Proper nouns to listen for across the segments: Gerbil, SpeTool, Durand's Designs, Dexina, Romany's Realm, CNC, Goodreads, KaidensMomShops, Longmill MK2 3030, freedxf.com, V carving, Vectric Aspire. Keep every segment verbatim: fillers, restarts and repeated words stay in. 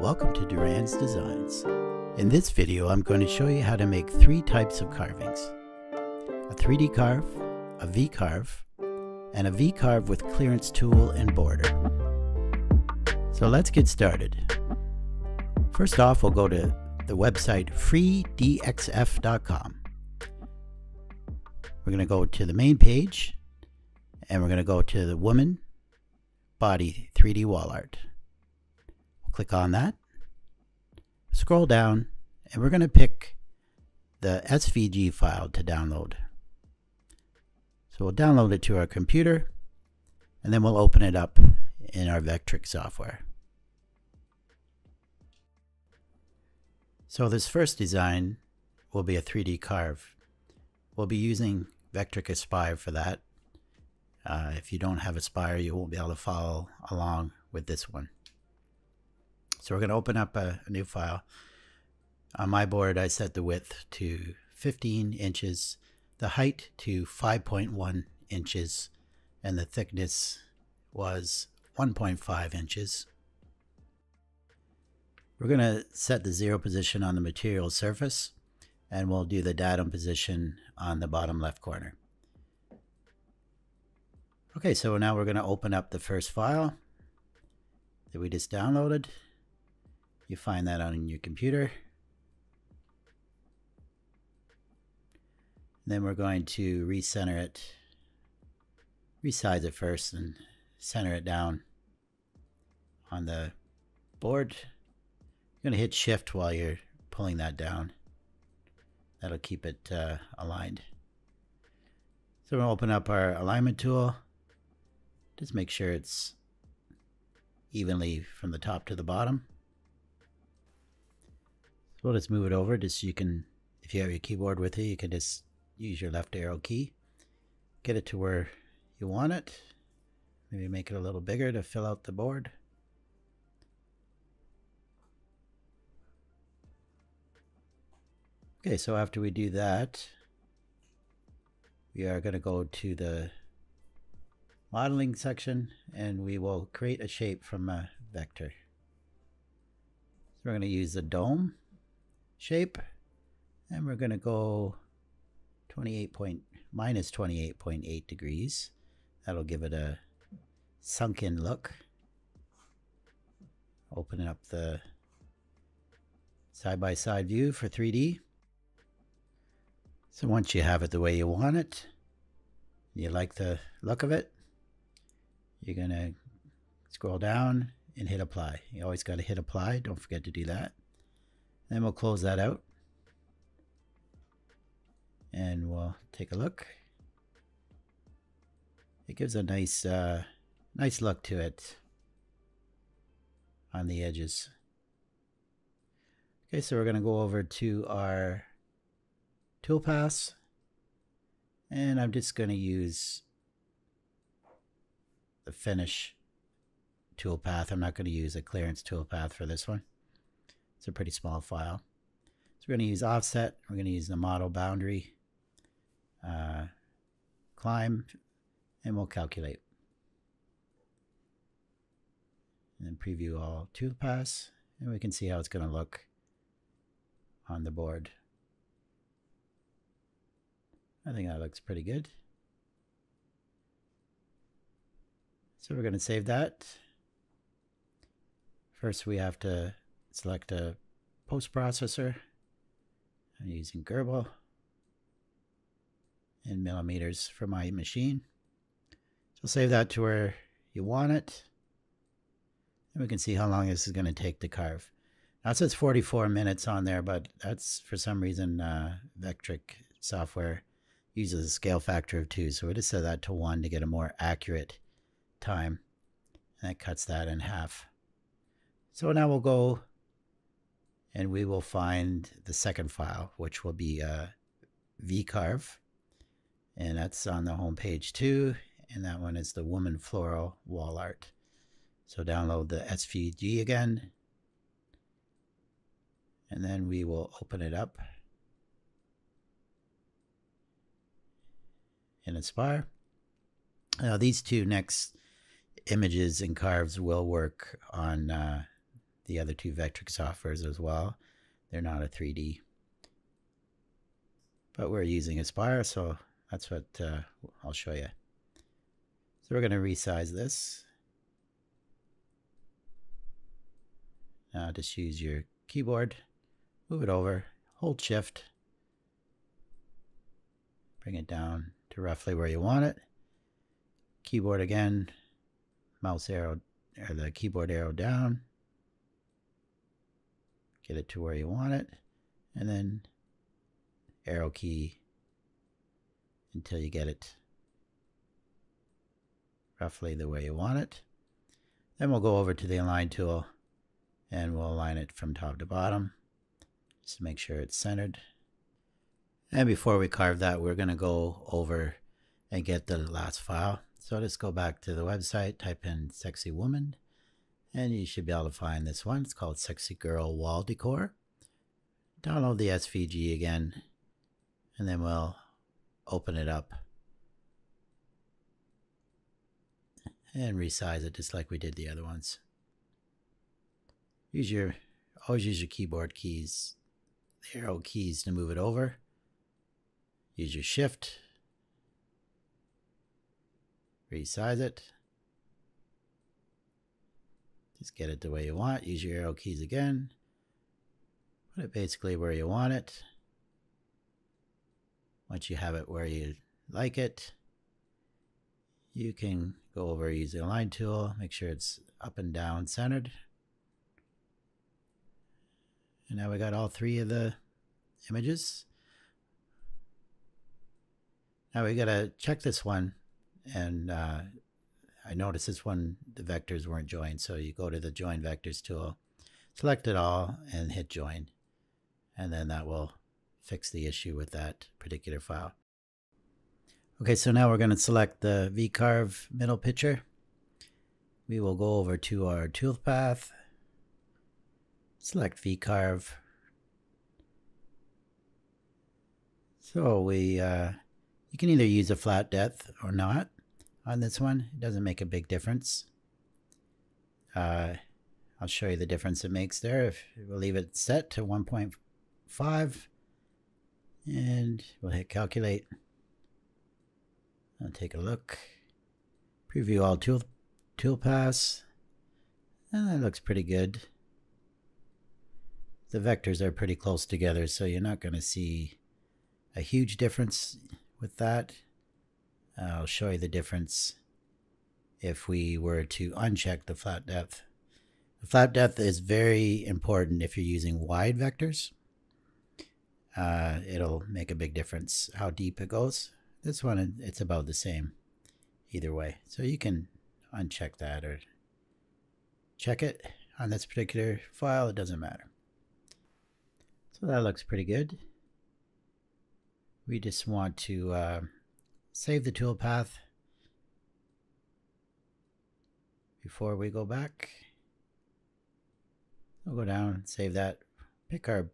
Welcome to Durand's Designs. In this video I'm going to show you how to make three types of carvings. A three D carve, a V carve, and a V carve with clearance tool and border. So let's get started. First off, we'll go to the website free D X F dot com. We're going to go to the main page and we're going to go to the woman body three D wall art. We'll click on that, scroll down, and we're going to pick the S V G file to download. So we'll download it to our computer and then we'll open it up in our Vectric software. So this first design will be a three D carve. We'll be using Vectric Aspire for that. Uh, if you don't have Aspire, you won't be able to follow along with this one. So we're going to open up a, a new file. On my board, I set the width to fifteen inches, the height to five point one inches, and the thickness was one point five inches. We're going to set the zero position on the material surface, and we'll do the datum position on the bottom left corner. Okay, so now we're going to open up the first file that we just downloaded. You find that on your computer. And then we're going to recenter it, resize it first, and center it down on the board. You're going to hit shift while you're pulling that down. That'll keep it uh, aligned. So we'll open up our alignment tool. Just make sure it's evenly from the top to the bottom. So we'll just move it over, just so you can, if you have your keyboard with you, you can just use your left arrow key. Get it to where you want it. Maybe make it a little bigger to fill out the board. Okay, so after we do that, we are going to go to the modeling section and we will create a shape from a vector. So we're going to use the dome shape and we're going to go minus twenty-eight point eight degrees. That'll give it a sunken look. Open up the side-by-side view for three D. So once you have it the way you want it, you like the look of it, you're going to scroll down and hit apply. You always got to hit apply. Don't forget to do that. Then we'll close that out. And we'll take a look. It gives a nice, uh, nice look to it on the edges. Okay, so we're going to go over to our toolpaths, and I'm just going to use the finish toolpath. I'm not going to use a clearance toolpath for this one. It's a pretty small file. So we're going to use offset. We're going to use the model boundary, uh, climb, and we'll calculate. And then preview all toolpaths, and we can see how it's going to look on the board. I think that looks pretty good. So we're going to save that. First we have to select a post-processor. I'm using Gerbil in millimeters for my machine. So save that to where you want it. And we can see how long this is going to take to carve. Now it says forty-four minutes on there, but that's for some reason uh, Vectric software uses a scale factor of two, so we just set that to one to get a more accurate time, and that cuts that in half. So now we'll go and we will find the second file, which will be uh, V carve, and that's on the home page too, and that one is the woman floral wall art. So download the S V G again, and then we will open it up in Aspire. Now these two next images and carves will work on uh, the other two Vectric softwares as well. They're not a three D. But we're using Aspire, so that's what uh, I'll show you. So we're going to resize this. Now just use your keyboard, move it over, hold shift, bring it down to roughly where you want it. Keyboard again, mouse arrow, or the keyboard arrow down, get it to where you want it, and then arrow key until you get it roughly the way you want it. Then we'll go over to the align tool and we'll align it from top to bottom just to make sure it's centered. And before we carve that, we're going to go over and get the last file. So just go back to the website, type in sexy woman, and you should be able to find this one. It's called Sexy Girl Wall Decor. Download the S V G again, and then we'll open it up and resize it just like we did the other ones. Use your, always use your keyboard keys, the arrow keys to move it over. Use your shift. Resize it. Just get it the way you want. Use your arrow keys again. Put it basically where you want it. Once you have it where you like it, you can go over, use the align tool, make sure it's up and down centered. And now we got all three of the images. Now we gotta check this one, and uh, I noticed this one, the vectors weren't joined, so you go to the Join Vectors tool, select it all, and hit Join. And then that will fix the issue with that particular file. Okay, so now we're gonna select the V carve middle picture. We will go over to our toolpath, select V carve. So we, uh, you can either use a flat depth or not on this one. It doesn't make a big difference. Uh, I'll show you the difference it makes there. If we'll leave it set to one point five, and we'll hit calculate. I'll take a look. Preview all tool toolpaths, and that looks pretty good. The vectors are pretty close together, so you're not going to see a huge difference with that. I'll show you the difference if we were to uncheck the flat depth. The flat depth is very important if you're using wide vectors. Uh, it'll make a big difference how deep it goes. This one, it's about the same either way. So you can uncheck that or check it on this particular file. It doesn't matter. So that looks pretty good. We just want to uh, save the toolpath before we go back. We'll go down, save that, pick our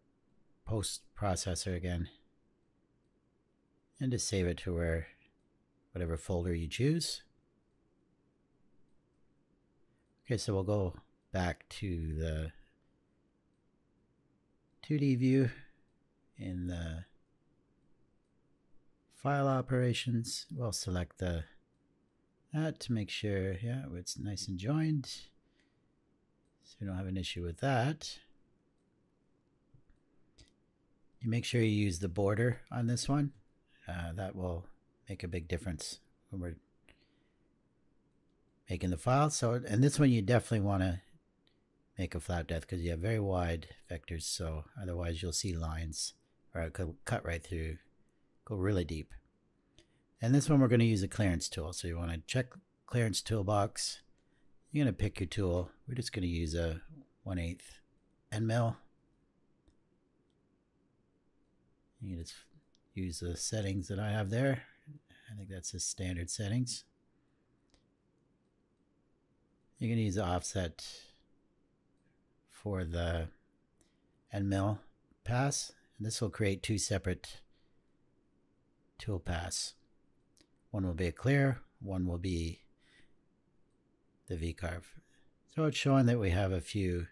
post processor again, and just save it to where whatever folder you choose. Okay, so we'll go back to the two D view in the file operations. We'll select the that to make sure, yeah, it's nice and joined, so we don't have an issue with that. You make sure you use the border on this one. Uh, that will make a big difference when we're making the file. So, and this one you definitely want to make a flat depth because you have very wide vectors, so otherwise you'll see lines, or it could cut right through, go really deep. And this one we're going to use a clearance tool, so you want to check clearance toolbox. You're going to pick your tool. We're just going to use a one eighth end mill. You can just use the settings that I have there. I think that's the standard settings. You're going to use the offset for the end mill pass, and this will create two separate tool pass. One will be a clear, one will be the V carve. So it's showing that we have a few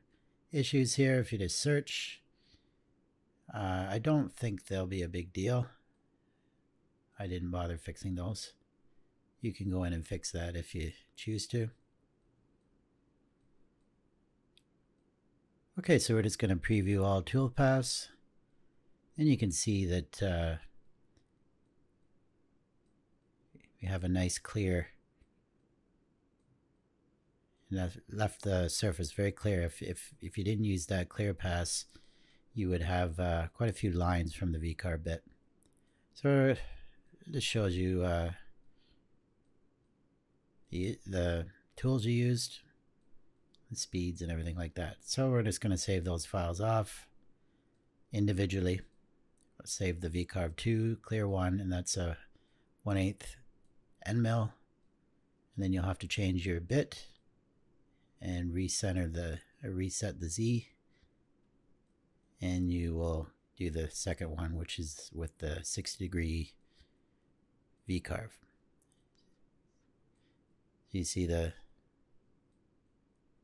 issues here if you just search. Uh, I don't think they'll be a big deal. I didn't bother fixing those. You can go in and fix that if you choose to. Okay, so we're just going to preview all toolpaths. And you can see that uh, we have a nice clear. And that left the surface very clear. If, if, if you didn't use that clear pass, you would have uh, quite a few lines from the V-carve bit. So this shows you uh, the, the tools you used, the speeds and everything like that. So we're just going to save those files off individually. Let's save the V-carve two, clear one, and that's a one eighth end mill. And then you'll have to change your bit and recenter the, uh, reset the Z. And you will do the second one, which is with the sixty degree V-carve. You see the,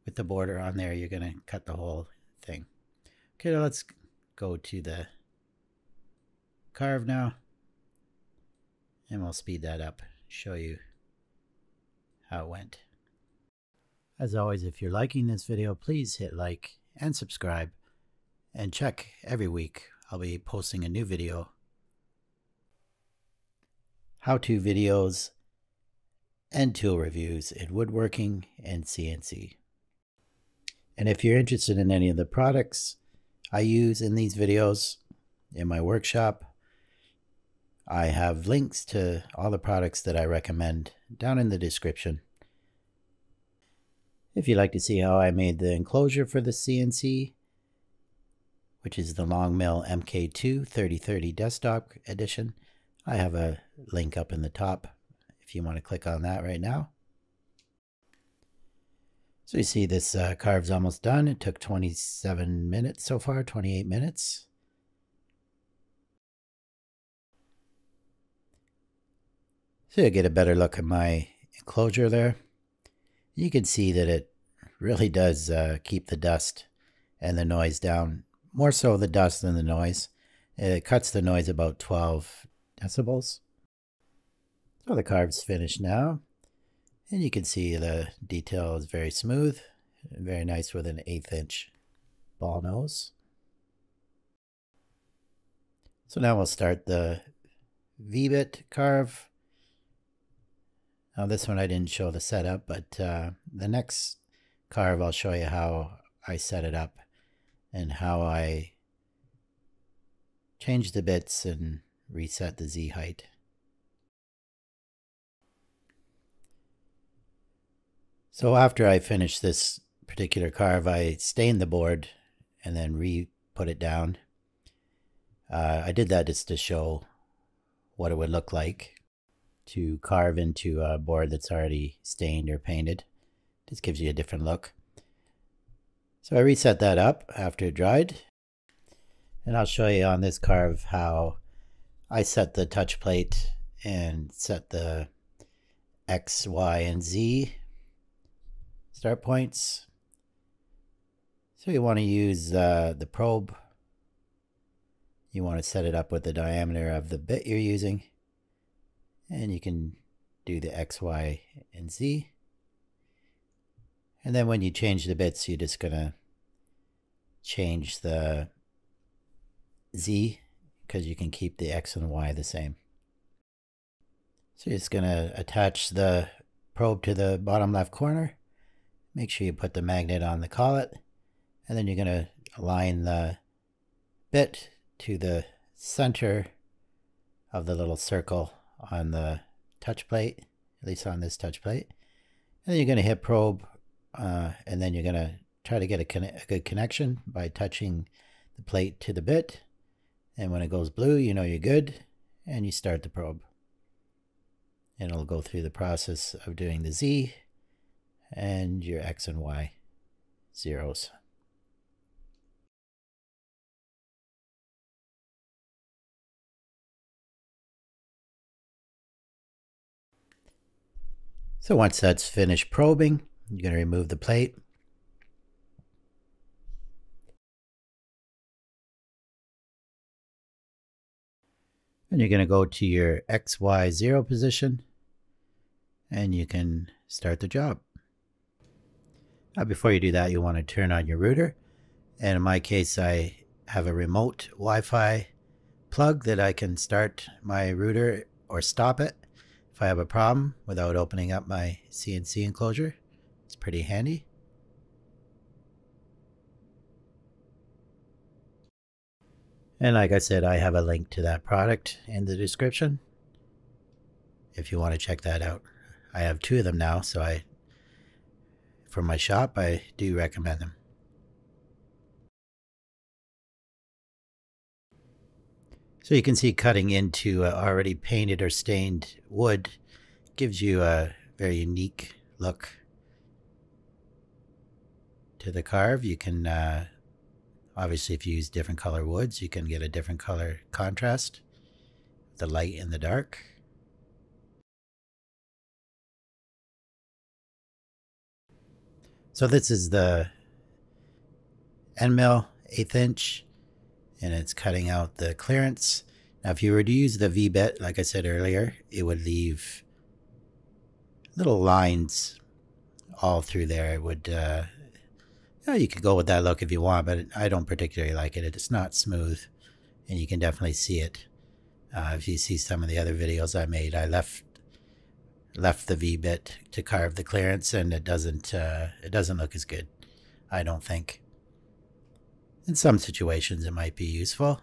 with the border on there, you're going to cut the whole thing. Okay, now let's go to the carve now. And we'll speed that up, show you how it went. As always, if you're liking this video, please hit like and subscribe. And check every week, I'll be posting a new video. How-to videos and tool reviews in woodworking and C N C. And if you're interested in any of the products I use in these videos in my workshop, I have links to all the products that I recommend down in the description. If you'd like to see how I made the enclosure for the C N C, which is the Longmill M K two thirty thirty desktop edition, I have a link up in the top if you want to click on that right now. So you see this uh, carve's almost done. It took twenty-seven minutes so far, twenty-eight minutes. So you get a better look at my enclosure there. You can see that it really does uh, keep the dust and the noise down. More so the dust than the noise. It cuts the noise about twelve decibels. So the carve's finished now. And you can see the detail is very smooth. Very nice with an eighth inch ball nose. So now we'll start the V-bit carve. Now this one I didn't show the setup, but uh, the next carve I'll show you how I set it up and how I change the bits and reset the Z height. So after I finished this particular carve, I stained the board and then re-put it down. Uh, I did that just to show what it would look like to carve into a board that's already stained or painted. This gives you a different look. So I reset that up after it dried, and I'll show you on this carve how I set the touch plate and set the X, Y, and Z start points. So you want to use uh, the probe. You want to set it up with the diameter of the bit you're using, and you can do the X, Y, and Z. And then when you change the bits, you're just going to change the Z because you can keep the X and Y the same. So you're just going to attach the probe to the bottom left corner. Make sure you put the magnet on the collet. And then you're going to align the bit to the center of the little circle on the touch plate, at least on this touch plate. And then you're going to hit probe. Uh, and then you're going to try to get a, conne a good connection by touching the plate to the bit. And when it goes blue, you know you're good. And you start the probe. And it'll go through the process of doing the Z and your X and Y zeros. So once that's finished probing, you're going to remove the plate. And you're going to go to your X Y zero position and you can start the job. Now, before you do that, you want to turn on your router. And in my case, I have a remote Wi-Fi plug that I can start my router or stop it if I have a problem without opening up my C N C enclosure. It's pretty handy. And like I said, I have a link to that product in the description if you want to check that out. I have two of them now, so I, for my shop, I do recommend them. So you can see cutting into uh, already painted or stained wood gives you a very unique look to the carve. You can uh, obviously, if you use different color woods, you can get a different color contrast, the light and the dark. So this is the end mill, eighth inch, and it's cutting out the clearance. Now, if you were to use the V-bit, like I said earlier, it would leave little lines all through there. It would... Uh, Yeah, you could go with that look if you want, but I don't particularly like it. It's not smooth, and you can definitely see it. Uh, if you see some of the other videos I made, I left left the V-bit to carve the clearance, and it doesn't uh, it doesn't look as good, I don't think. In some situations, it might be useful,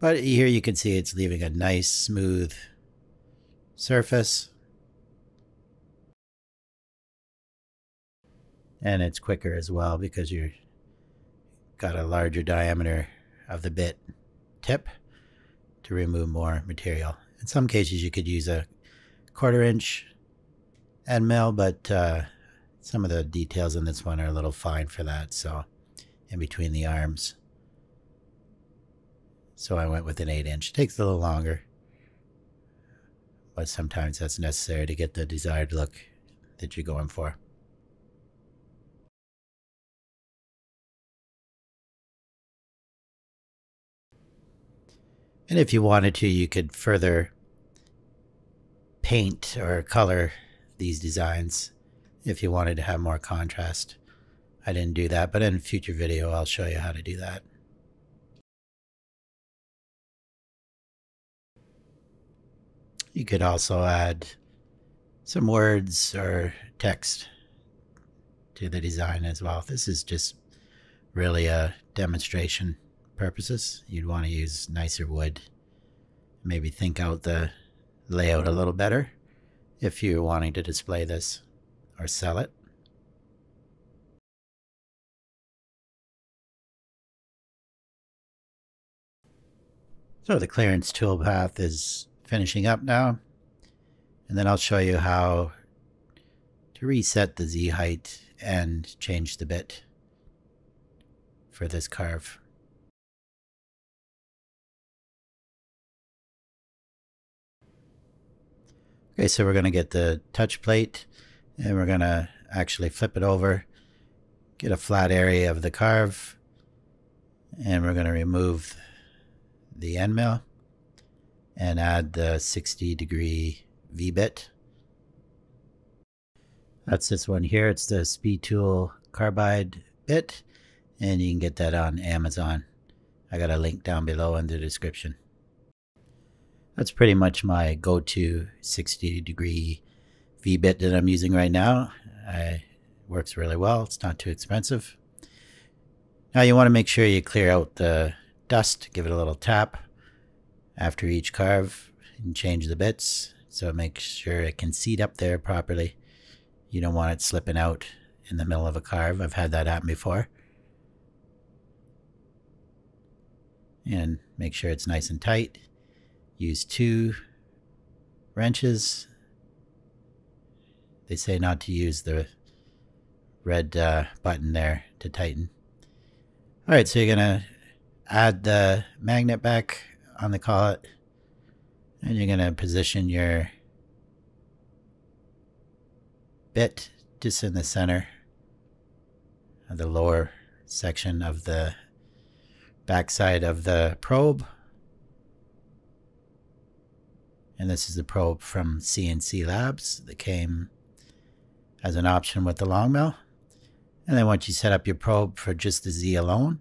but here you can see it's leaving a nice smooth surface, and it's quicker as well because you've got a larger diameter of the bit tip to remove more material. In some cases you could use a quarter inch end mill, but uh, some of the details in this one are a little fine for that, so in between the arms. So I went with an eight inch. It takes a little longer, but sometimes that's necessary to get the desired look that you're going for. And if you wanted to, you could further paint or color these designs if you wanted to have more contrast. I didn't do that, but in a future video, I'll show you how to do that. You could also add some words or text to the design as well. This is just really a demonstration purposes. You'd want to use nicer wood, maybe think out the layout a little better if you're wanting to display this or sell it. So the clearance tool path is finishing up now, and then I'll show you how to reset the Z height and change the bit for this carve. Okay, so we're going to get the touch plate and we're going to actually flip it over, get a flat area of the carve, and we're going to remove the end mill and add the sixty degree V-bit. That's this one here. It's the SpeTool carbide bit, and you can get that on Amazon. I got a link down below in the description. That's pretty much my go-to sixty degree V-bit that I'm using right now. It works really well. It's not too expensive. Now you want to make sure you clear out the dust. Give it a little tap after each carve and change the bits. So make sure it can seat up there properly. You don't want it slipping out in the middle of a carve. I've had that happen before. And make sure it's nice and tight. Use two wrenches. They say not to use the red uh, button there to tighten. All right, so you're gonna add the magnet back on the collet, and you're gonna position your bit just in the center of the lower section of the backside of the probe. And this is the probe from C N C Labs that came as an option with the Longmill. And then once you set up your probe for just the Z alone,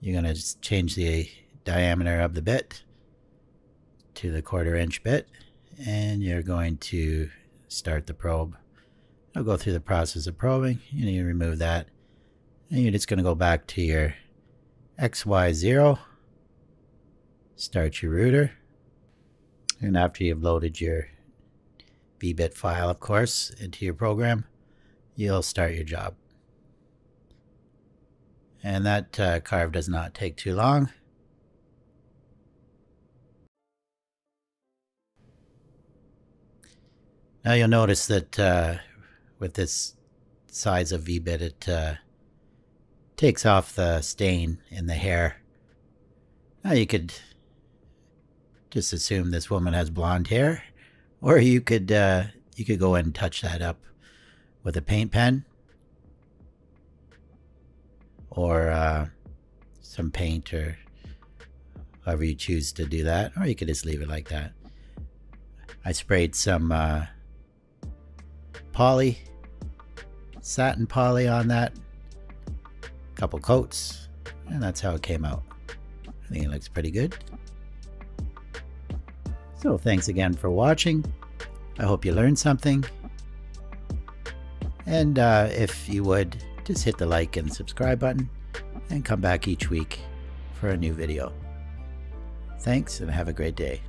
you're going to just change the diameter of the bit to the quarter inch bit, and you're going to start the probe. I'll go through the process of probing, and you remove that, and you're just going to go back to your X Y zero, start your router, and after you've loaded your V bit file, of course, into your program, you'll start your job. And that uh, carve does not take too long. Now you'll notice that uh, with this size of V bit, it uh, takes off the stain in the hair. Now you could just assume this woman has blonde hair, or you could uh, you could go and touch that up with a paint pen or uh, some paint, or however you choose to do that, or you could just leave it like that. I sprayed some uh, poly, satin poly on that, a couple coats, and that's how it came out. I think it looks pretty good. So thanks again for watching. I hope you learned something. And uh, if you would, just hit the like and subscribe button, and come back each week for a new video. Thanks, and have a great day.